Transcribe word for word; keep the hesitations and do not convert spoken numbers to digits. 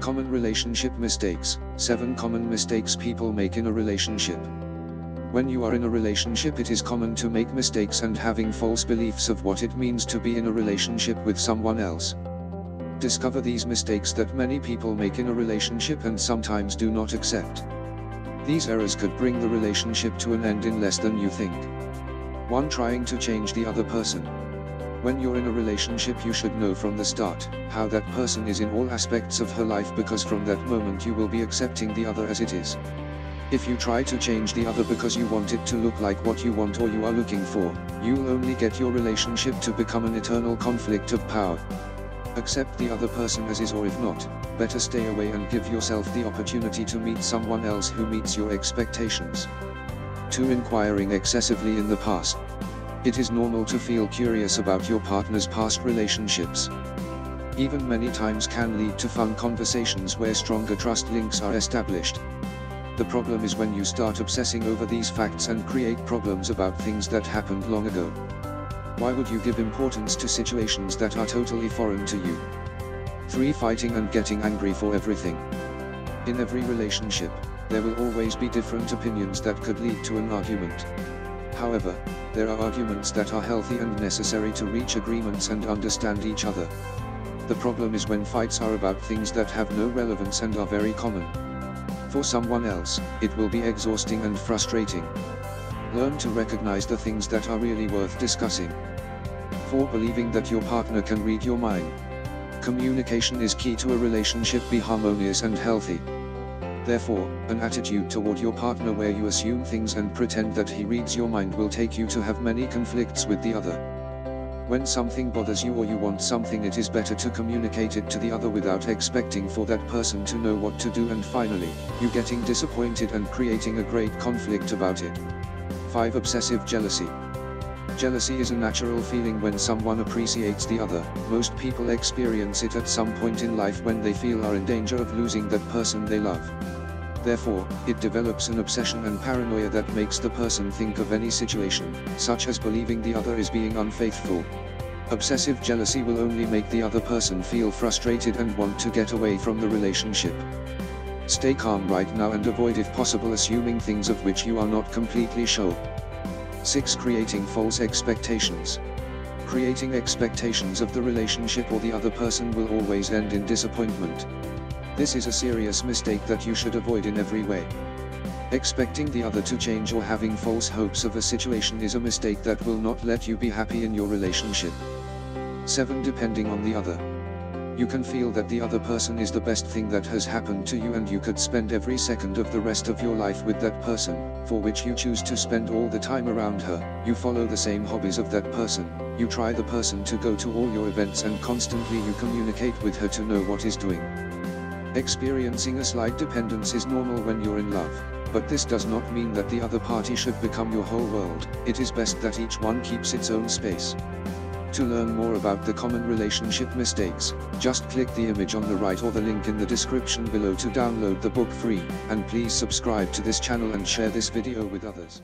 Common relationship mistakes. Seven common mistakes people make in a relationship. When you are in a relationship, it is common to make mistakes and having false beliefs of what it means to be in a relationship with someone else. Discover these mistakes that many people make in a relationship and sometimes do not accept. These errors could bring the relationship to an end in less than you think. one Trying to change the other person. When you're in a relationship, you should know from the start how that person is in all aspects of her life, because from that moment you will be accepting the other as it is. If you try to change the other because you want it to look like what you want or you are looking for, you'll only get your relationship to become an eternal conflict of power. Accept the other person as is, or if not, better stay away and give yourself the opportunity to meet someone else who meets your expectations. two Inquiring excessively in the past. It is normal to feel curious about your partner's past relationships. Even many times can lead to fun conversations where stronger trust links are established. The problem is when you start obsessing over these facts and create problems about things that happened long ago. Why would you give importance to situations that are totally foreign to you? three Fighting and getting angry for everything. In every relationship, there will always be different opinions that could lead to an argument. However, there are arguments that are healthy and necessary to reach agreements and understand each other. The problem is when fights are about things that have no relevance and are very common. For someone else, it will be exhausting and frustrating. Learn to recognize the things that are really worth discussing. four Believing that your partner can read your mind. Communication is key to a relationship be harmonious and healthy. Therefore, an attitude toward your partner where you assume things and pretend that he reads your mind will take you to have many conflicts with the other. When something bothers you or you want something, it is better to communicate it to the other without expecting for that person to know what to do, and finally, you getting disappointed and creating a great conflict about it. five Obsessive jealousy. Jealousy is a natural feeling when someone appreciates the other. Most people experience it at some point in life when they feel are in danger of losing that person they love. Therefore, it develops an obsession and paranoia that makes the person think of any situation, such as believing the other is being unfaithful. Obsessive jealousy will only make the other person feel frustrated and want to get away from the relationship. Stay calm right now and avoid if possible assuming things of which you are not completely sure. six Creating false expectations. Creating expectations of the relationship or the other person will always end in disappointment. This is a serious mistake that you should avoid in every way. Expecting the other to change or having false hopes of a situation is a mistake that will not let you be happy in your relationship. seven Depending on the other. You can feel that the other person is the best thing that has happened to you, and you could spend every second of the rest of your life with that person, for which you choose to spend all the time around her. You follow the same hobbies of that person, you try the person to go to all your events, and constantly you communicate with her to know what is doing. Experiencing a slight dependence is normal when you're in love, but this does not mean that the other party should become your whole world. It is best that each one keeps its own space. To learn more about the common relationship mistakes, just click the image on the right or the link in the description below to download the book free, and please subscribe to this channel and share this video with others.